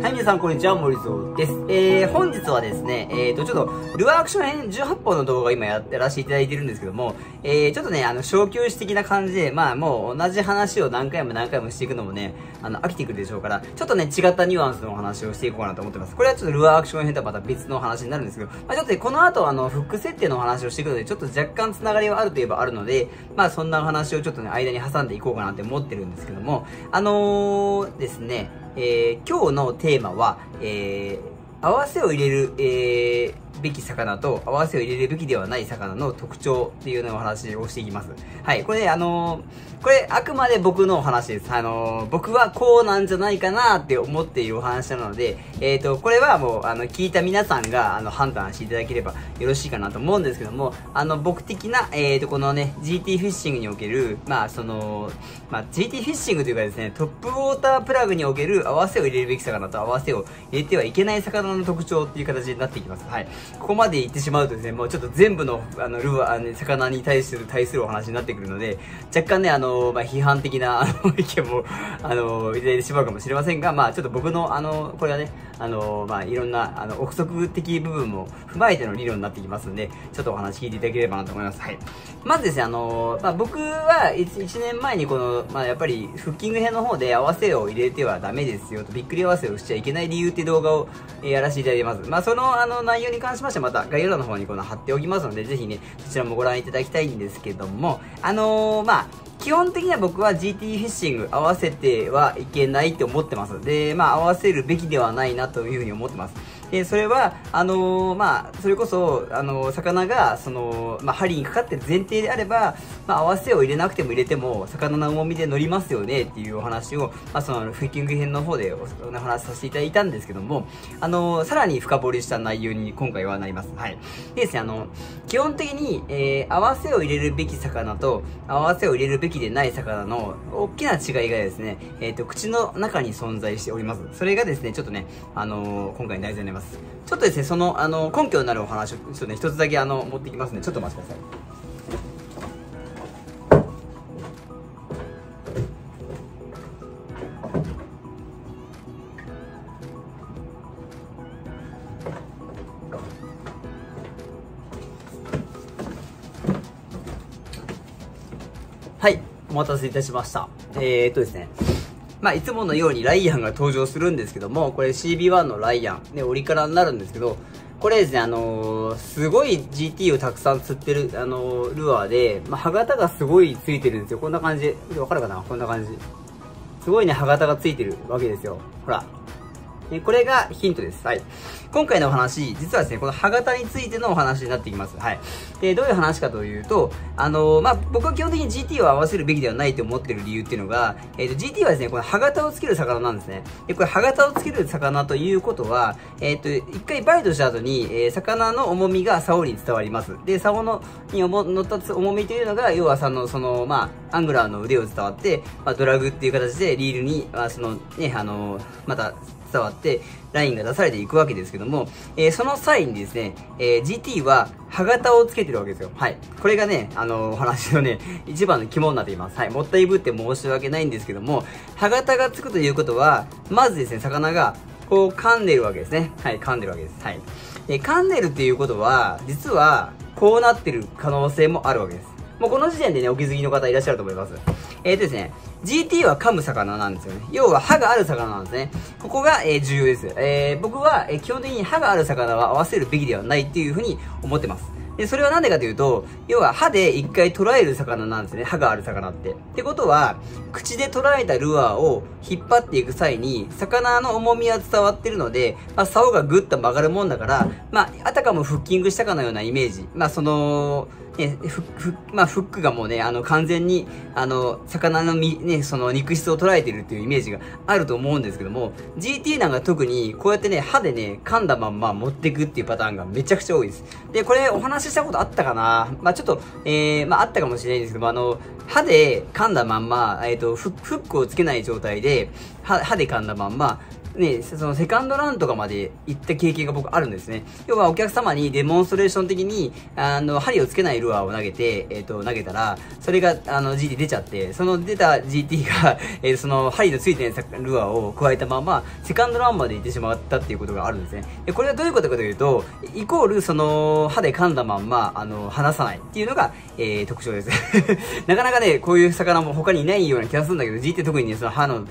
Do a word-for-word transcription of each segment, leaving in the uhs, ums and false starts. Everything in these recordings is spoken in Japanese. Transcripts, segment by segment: はい、皆さん、こんにちは、森蔵です。えー、本日はですね、えーと、ちょっと、ルアーアクション編じゅうはっぽんの動画を今やってらしていただいてるんですけども、えー、ちょっとね、あの、小休止的な感じで、まあ、もう同じ話を何回も何回もしていくのもね、あの、飽きてくるでしょうから、ちょっとね、違ったニュアンスのお話をしていこうかなと思ってます。これはちょっとルアーアクション編とはまた別の話になるんですけど、まあ、ちょっとね、この後、あの、フック設定のお話をしていくので、ちょっと若干つながりはあるといえばあるので、まあ、そんな話をちょっとね、間に挟んでいこうかなって思ってるんですけども、あのー、ですね、えー、今日のテーマは、えー、合わせを入れる、えー、べき魚と合わせを入れるべきではない魚の特徴っていうのをお話をしていきます。はい。これね、あのー、これあくまで僕のお話です。あのー、僕はこうなんじゃないかなって思っているお話なので、えっと、これはもう、あの、聞いた皆さんが、あの、判断していただければよろしいかなと思うんですけども、あの、僕的な、えっと、このね、ジーティー フィッシングにおける、まあ、その、まあ、ジーティー フィッシングというかですね、トップウォータープラグにおける合わせを入れるべき魚と合わせを入れてはいけない魚の特徴っていう形になっていきます。はい。ここまで行ってしまうとですね、もうちょっと全部の、あの、ルアー、魚に対する、対するお話になってくるので、若干ね、あの、まあ、批判的な、あの、意見も、あの、いただいてしまうかもしれませんが、まあ、ちょっと僕の、あの、これはね、あの、まあ、いろんな、あの、憶測的部分も踏まえての理論になってきますので、ちょっとお話聞いていただければなと思います。はい。まずですね、あの、まあ、僕は一年前にこの、まあ、やっぱり、フッキング編の方で合わせを入れてはダメですよと、びっくり合わせをしちゃいけない理由っていう動画をやらせていただいてます。まあ、その、あの、内容に関しましては、また概要欄の方にこの貼っておきますので、ぜひね、そちらもご覧いただきたいんですけども、あのー、まあ、基本的には僕は ジーティー フィッシング合わせてはいけないって思ってます。で、まあ、合わせるべきではないなというふうに思ってます。で、それは、あのー、まあ、それこそ、あのー、魚が、その、まあ、針にかかってる前提であれば、まあ、合わせを入れなくても入れても、魚の重みで乗りますよね、っていうお話を、まあ、その、フィッキング編の方でお話しさせていただいたんですけども、あのー、さらに深掘りした内容に今回はなります。はい。でですね、あの、基本的に、えー、合わせを入れるべき魚と、合わせを入れるべきでない魚の、大きな違いがですね、えっと、口の中に存在しております。それがですね、ちょっとね、あのー、今回の題材になります。ちょっとですね、その、あの、根拠になるお話を、ちょっとね、一つだけ、あの、持ってきますね。ちょっとお待ちください。はい、お待たせいたしました。えーっとですね。まあ、いつものようにライアンが登場するんですけども、これ シービーワン のライアン、ね、オリカラになるんですけど、これですね、あのー、すごい ジーティー をたくさん釣ってる、あのー、ルアーで、まあ、歯型がすごいついてるんですよ。こんな感じで、わかるかな？こんな感じ。すごいね、歯型がついてるわけですよ。ほら。ね、これがヒントです。はい。今回のお話、実はですね、この歯型についてのお話になってきます。はい。で、どういう話かというと、あのー、まあ、僕は基本的に ジーティー を合わせるべきではないと思ってる理由っていうのが、えっと、ジーティー はですね、この歯型をつける魚なんですね。で、これ歯型をつける魚ということは、えっと、一回バイトした後に、えー、魚の重みが竿に伝わります。で、竿の、に乗った重みというのが、要はその、その、まあ、アングラーの腕を伝わって、まあ、ドラグっていう形でリールに、まあ、その、ね、あのー、また、伝わってラインが出されていくわけですけども、えー、その際にですね、えー、ジーティー は歯型をつけてるわけですよ。はい。これがね、あのー、お話のね、一番の肝になっています。はい。もったいぶって申し訳ないんですけども、歯型がつくということは、まずですね、魚がこう噛んでるわけですね。はい、噛んでるわけです。はい。で、噛んでるっていうことは、実はこうなってる可能性もあるわけです。もうこの時点でね、お気づきの方いらっしゃると思います。えーとですね、ジーティー は噛む魚なんですよね。要は歯がある魚なんですね。ここが、えー、重要です。えー、僕は、えー、基本的に歯がある魚は合わせるべきではないっていうふうに思ってます。で、それはなんでかというと、要は歯で一回捉える魚なんですね。歯がある魚って。ってことは、口で捉えたルアーを引っ張っていく際に、魚の重みは伝わってるので、まあ、竿がぐっと曲がるもんだから、まあ、あたかもフッキングしたかのようなイメージ。まあ、その、ね、フッ、まあ、フックがもうね、あの、完全に、あの、魚の身、ね、その肉質を捉えてるっていうイメージがあると思うんですけども、ジーティー なんか特に、こうやってね、歯でね、噛んだまんま持っていくっていうパターンがめちゃくちゃ多いです。で、これお話ししたことあったかな？まあ、ちょっと、えー、まあ、あったかもしれないんですけども、あの、歯で噛んだまんま、えっと、フックをつけない状態で、歯で噛んだまんま、ね、そのセカンドランとかまで行った経験が僕あるんですね。要はお客様にデモンストレーション的に、あの、針をつけないルアーを投げて、えっと、投げたら、それが、あの、ジーティー 出ちゃって、その出た ジーティー が、えー、その、針のついてないルアーを加えたまま、セカンドランまで行ってしまったっていうことがあるんですね。で、これはどういうことかというと、イコール、その、歯で噛んだまんま、あの、離さないっていうのが、えー、特徴です。なかなかね、こういう魚も他にいないような気がするんだけど、ジーティー 特にね、その歯の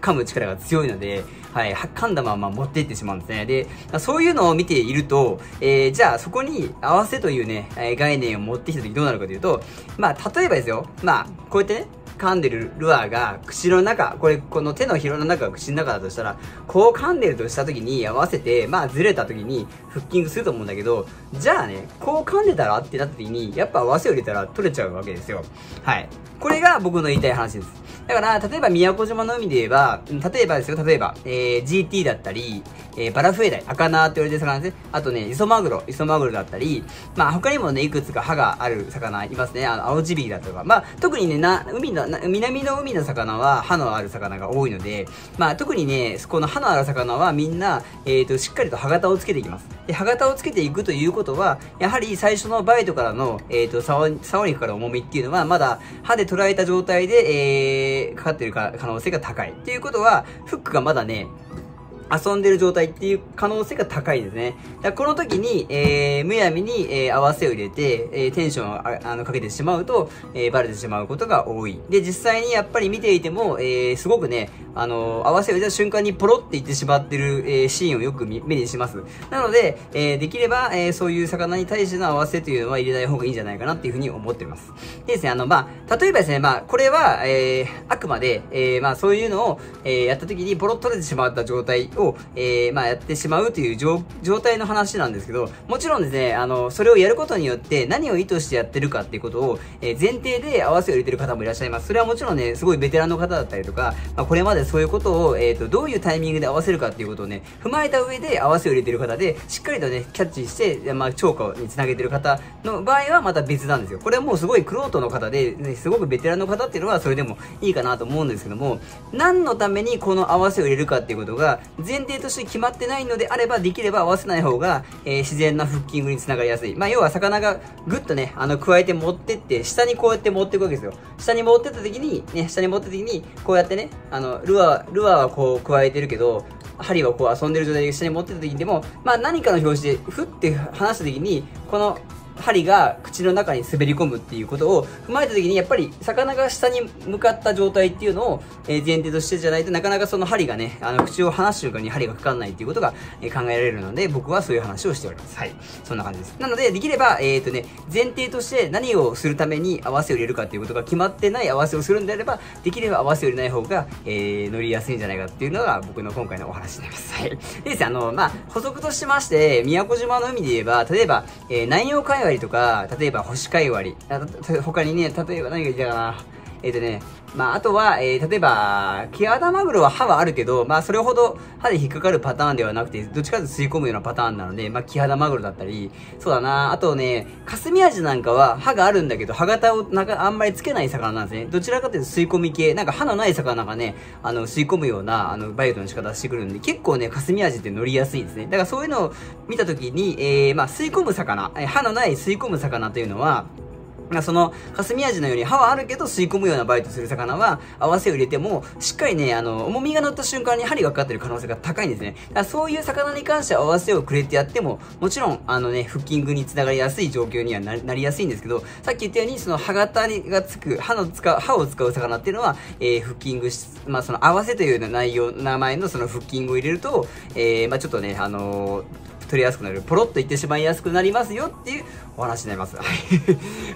噛む力が強いので、はい、噛んだまま持っていってしまうんですね。で、そういうのを見ていると、えー、じゃあそこに合わせというね、概念を持ってきた時どうなるかというと、まあ、例えばですよ、まあ、こうやってね、噛んでるルアーが口の中、これ、この手のひらの中が口の中だとしたら、こう噛んでるとした時に合わせて、まあずれた時にフッキングすると思うんだけど、じゃあね、こう噛んでたらってなった時に、やっぱ合わせを入れたら取れちゃうわけですよ。はい。これが僕の言いたい話です。だから、例えば宮古島の海で言えば、例えばですよ、例えば、えー、ジーティー だったり、えー、バラフエダイ、アカナーって言われてる魚ですね。あとね、イソマグロ、イソマグロだったり、まあ他にもね、いくつか歯がある魚いますね。あの、アオジビだとか。まあ特にね、な、海の、南の海の魚は歯のある魚が多いので、まあ特にね、この歯のある魚はみんな、えっと、しっかりと歯型をつけていきます。で、歯型をつけていくということは、やはり最初のバイトからの、えっと、竿にかかる重みっていうのは、まだ歯で捉えた状態で、えー、かかってる可能性が高い。ということは、フックがまだね、遊んでる状態っていう可能性が高いですね。だこの時に、えー、むやみに、えー、合わせを入れて、えー、テンションをああのかけてしまうと、えー、バレてしまうことが多い。で、実際にやっぱり見ていても、えー、すごくね、あのー、合わせを入れた瞬間にポロっていってしまってる、えー、シーンをよく目にします。なので、えー、できれば、えー、そういう魚に対しての合わせというのは入れない方がいいんじゃないかなっていうふうに思っています。でですね、あの、まあ、例えばですね、まあ、これは、えー、あくまで、えー、まあ、そういうのを、えー、やった時にポロっと取れてしまった状態を、を、えー、まあやってしまうという状態の話なんですけど、もちろんですね、あの、それをやることによって何を意図してやってるかっていうことを、えー、前提で合わせを入れてる方もいらっしゃいます。それはもちろんね、すごいベテランの方だったりとか、まあ、これまでそういうことを、えーと、どういうタイミングで合わせるかっていうことをね、踏まえた上で合わせを入れてる方で、しっかりとね、キャッチして、まあ、釣果につなげてる方の場合はまた別なんですよ。これはもうすごい玄人の方で、ね、すごくベテランの方っていうのはそれでもいいかなと思うんですけども、何のためにこの合わせを入れるかっていうことが、前提として決まってないのであれば、できれば合わせない方が、えー、自然なフッキングにつながりやすい。まあ、要は魚がぐっとね、あの、加えて持ってって、下にこうやって持っていくわけですよ。下に持ってった時に、ね、下に持ってった時に、こうやってね、あの、ルアー、ルアーはこう加えてるけど、針はこう遊んでる状態で下に持ってった時にでも、まあ、何かの拍子で、ふって離した時に、この、針が口の中に滑り込むっていうことを踏まえた時に、やっぱり魚が下に向かった状態っていうのを前提としてじゃないとなかなかその針がね、あの口を離す瞬間に針がかかんないっていうことが考えられるので、僕はそういう話をしております。はい。そんな感じです。なので、できれば、えっとね、前提として何をするために合わせを入れるかっていうことが決まってない合わせをするんであれば、できれば合わせを入れない方が、えー、乗りやすいんじゃないかっていうのが僕の今回のお話になります。はい。でですね、あの、まあ、補足としまして、宮古島の海で言えば、例えば、えー、南洋海とか、例えば星貝割り、他にね、例えば何がいたかな、えっとね、まあ、あとは、えー、例えば、キアダマグロは歯はあるけど、まあ、それほど歯で引っかかるパターンではなくて、どっちかと吸い込むようなパターンなので、まあ、キアダマグロだったり、そうだな、あとね、カスミアジなんかは歯があるんだけど、歯型をなんかあんまりつけない魚なんですね。どちらかというと吸い込み系、なんか歯のない魚がね、あの、吸い込むような、あの、バイトの仕方してくるんで、結構ね、カスミアジって乗りやすいですね。だからそういうのを見たときに、えー、まあ、吸い込む魚、歯のない吸い込む魚というのは、その、カスミアジのように歯はあるけど吸い込むようなバイトする魚は、合わせを入れても、しっかりね、あの、重みが乗った瞬間に針がかかってる可能性が高いんですね。だからそういう魚に関しては合わせをくれてやっても、もちろん、あのね、フッキングにつながりやすい状況にはなりやすいんですけど、さっき言ったように、その歯型がつく、歯の使う、歯を使う魚っていうのは、えー、フッキングし、まあ、その合わせというような内容、名前のそのフッキングを入れると、えー、まあ、ちょっとね、あのー、取りやすくなる、ポロッといってしまいやすくなりますよっていうお話になります。はい。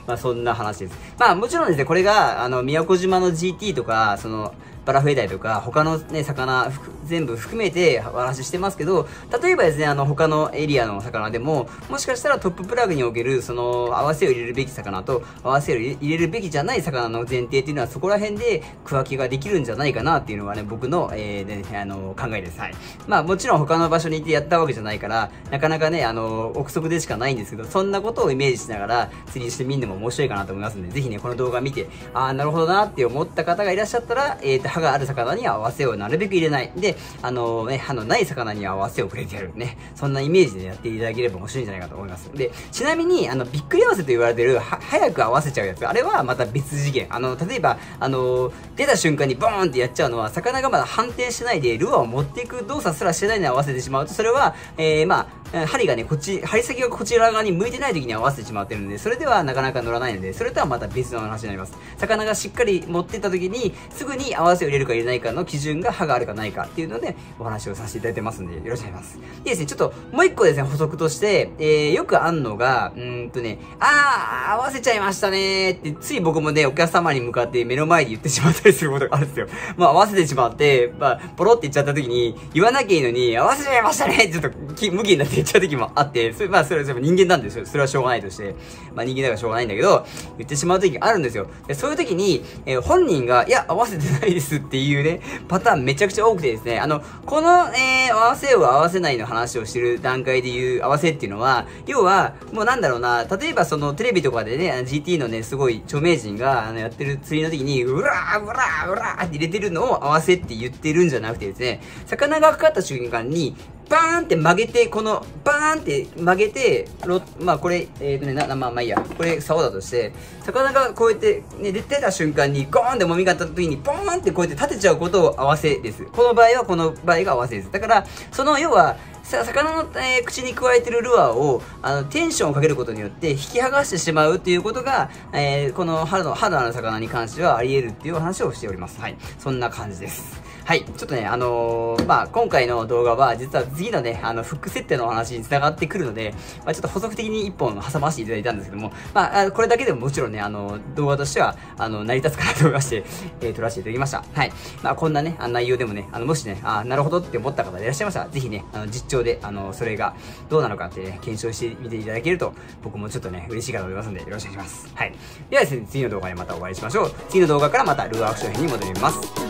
まあそんな話です。まあもちろんですね、これが、あの、宮古島の ジーティー とか、その、バラフエダイとか、他のね、魚、全部含めてお話ししてますけど、例えばですね、あの、他のエリアの魚でも、もしかしたらトッププラグにおける、その、合わせを入れるべき魚と、合わせを入れるべきじゃない魚の前提っていうのは、そこら辺で区分けができるんじゃないかなっていうのがね、僕の、えー、ね、あの、考えです。はい。まあもちろん他の場所に行ってやったわけじゃないから、なかなかね、あの、憶測でしかないんですけど、そんなことをイメージしながら釣りしてみるのも面白いかなと思いますので、ぜひね、この動画見て、ああ、なるほどなって思った方がいらっしゃったら、えーと、歯がある魚には和製をなるべく入れない。で、あのね、歯のない魚には和製をくれてやるね。そんなイメージでやっていただければ面白いんじゃないかと思います。で、ちなみに、あの、びっくり合わせと言われてる、早く合わせちゃうやつ、あれはまた別次元。あの、例えば、あの、出た瞬間にボーンってやっちゃうのは、魚がまだ反転してないで、ルアーを持っていく動作すらしてないのに合わせてしまうと、それは、えー、まあ、針がね、こっち、針先がこちら側に向いてない時に合わせてしまってるんで、それではなかなか乗らないので、それとはまた別の話になります。魚がしっかり持ってった時に、すぐに合わせを入れるか入れないかの基準が歯があるかないかっていうので、お話をさせていただいてますんで、よろしくお願いします。でですね、ちょっと、もう一個ですね、補足として、えー、よくあんのが、うーんとね、あー、合わせちゃいましたねーって、つい僕もね、お客様に向かって目の前で言ってしまったりすることがあるんですよ。まあ、合わせてしまって、まあ、ポロって言っちゃった時に、言わなきゃいいのに、合わせちゃいましたねーってちょっと、き、無気になって言っちゃう時もあって、それ、まあ、それは人間なんですよ。それはしょうがないとして。まあ、人間だからしょうがないんだけど、言ってしまう時があるんですよ。でそういう時に、えー、本人が、いや、合わせてないですっていうね、パターンめちゃくちゃ多くてですね、あの、この、えー、合わせを合わせないの話をしてる段階で言う合わせっていうのは、要は、もうなんだろうな、例えばそのテレビとかでね、ジーティー のね、すごい著名人があのやってる釣りの時に、うらーうらーうらーって入れてるのを合わせって言ってるんじゃなくてですね、魚がかかった瞬間に、バーンって曲げて、この、バーンって曲げて、ロまあこれ、えっとね、な、まあまあいいや、これ、竿だとして、魚がこうやって、ね、出てた瞬間に、ゴーンってもみがった時に、ボーンってこうやって立てちゃうことを合わせです。この場合は、この場合が合わせです。だから、その、要は、魚の、えー、口に加えてるルアーを、あの、テンションをかけることによって、引き剥がしてしまうっていうことが、えー、この歯の、歯のある魚に関してはあり得るっていう話をしております。はい。そんな感じです。はい。ちょっとね、あのー、まあ、今回の動画は、実は次のね、あの、フック設定のお話に繋がってくるので、まあ、ちょっと補足的に一本挟ませていただいたんですけども、まあ、これだけでももちろんね、あの、動画としては、あの、成り立つかなと動画して、えー、撮らせていただきました。はい。まあ、こんなね、あの内容でもね、あの、もしね、あ、なるほどって思った方がいらっしゃいましたら、ぜひね、あの、実調で、あの、それがどうなのかって、ね、検証してみていただけると、僕もちょっとね、嬉しいかと思いますんで、よろしくお願いします。はい。ではですね、次の動画でまたお会いしましょう。次の動画からまたルアーアクション編に戻ります。